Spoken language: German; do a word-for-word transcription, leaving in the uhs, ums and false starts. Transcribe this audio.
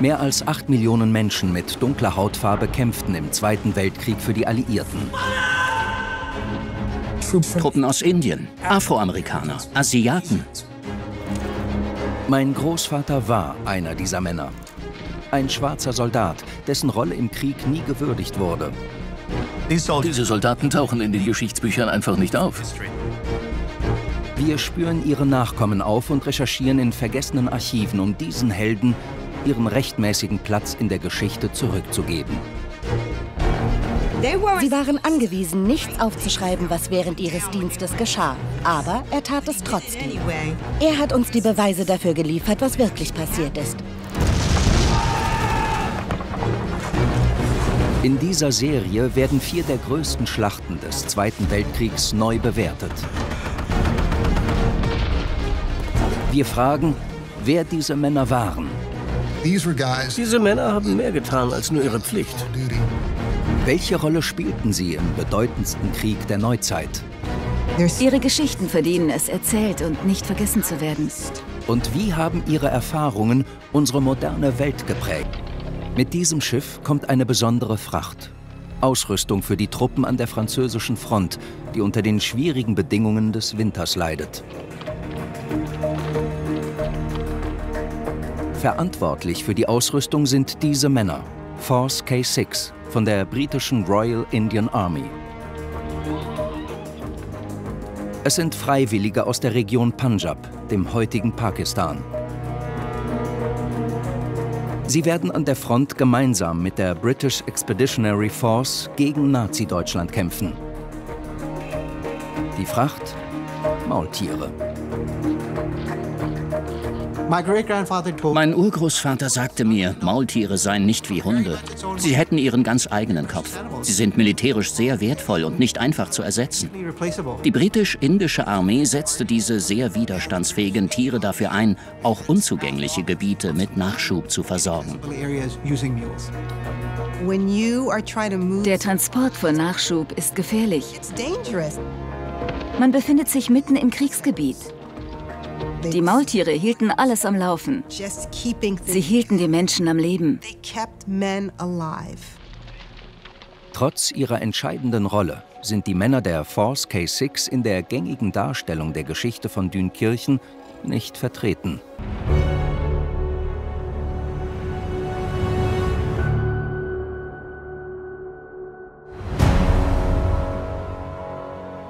Mehr als acht Millionen Menschen mit dunkler Hautfarbe kämpften im Zweiten Weltkrieg für die Alliierten. Truppen aus Indien, Afroamerikaner, Asiaten. Mein Großvater war einer dieser Männer. Ein schwarzer Soldat, dessen Rolle im Krieg nie gewürdigt wurde. Diese Soldaten tauchen in den Geschichtsbüchern einfach nicht auf. Wir spüren ihre Nachkommen auf und recherchieren in vergessenen Archiven, um diesen Helden ihren rechtmäßigen Platz in der Geschichte zurückzugeben. Sie waren angewiesen, nichts aufzuschreiben, was während ihres Dienstes geschah. Aber er tat es trotzdem. Er hat uns die Beweise dafür geliefert, was wirklich passiert ist. In dieser Serie werden vier der größten Schlachten des Zweiten Weltkriegs neu bewertet. Wir fragen, wer diese Männer waren. Diese Männer haben mehr getan als nur ihre Pflicht. Welche Rolle spielten sie im bedeutendsten Krieg der Neuzeit? Ihre Geschichten verdienen es, erzählt und nicht vergessen zu werden. Und wie haben ihre Erfahrungen unsere moderne Welt geprägt? Mit diesem Schiff kommt eine besondere Fracht. Ausrüstung für die Truppen an der französischen Front, die unter den schwierigen Bedingungen des Winters leidet. Verantwortlich für die Ausrüstung sind diese Männer. Force K sechs von der britischen Royal Indian Army. Es sind Freiwillige aus der Region Punjab, dem heutigen Pakistan. Sie werden an der Front gemeinsam mit der British Expeditionary Force gegen Nazi-Deutschland kämpfen. Die Fracht: Maultiere. Mein Urgroßvater sagte mir, Maultiere seien nicht wie Hunde. Sie hätten ihren ganz eigenen Kopf. Sie sind militärisch sehr wertvoll und nicht einfach zu ersetzen. Die britisch-indische Armee setzte diese sehr widerstandsfähigen Tiere dafür ein, auch unzugängliche Gebiete mit Nachschub zu versorgen. Der Transport von Nachschub ist gefährlich. Man befindet sich mitten im Kriegsgebiet. Die Maultiere hielten alles am Laufen. Sie hielten die Menschen am Leben. Trotz ihrer entscheidenden Rolle sind die Männer der Force K sechs in der gängigen Darstellung der Geschichte von Dünkirchen nicht vertreten.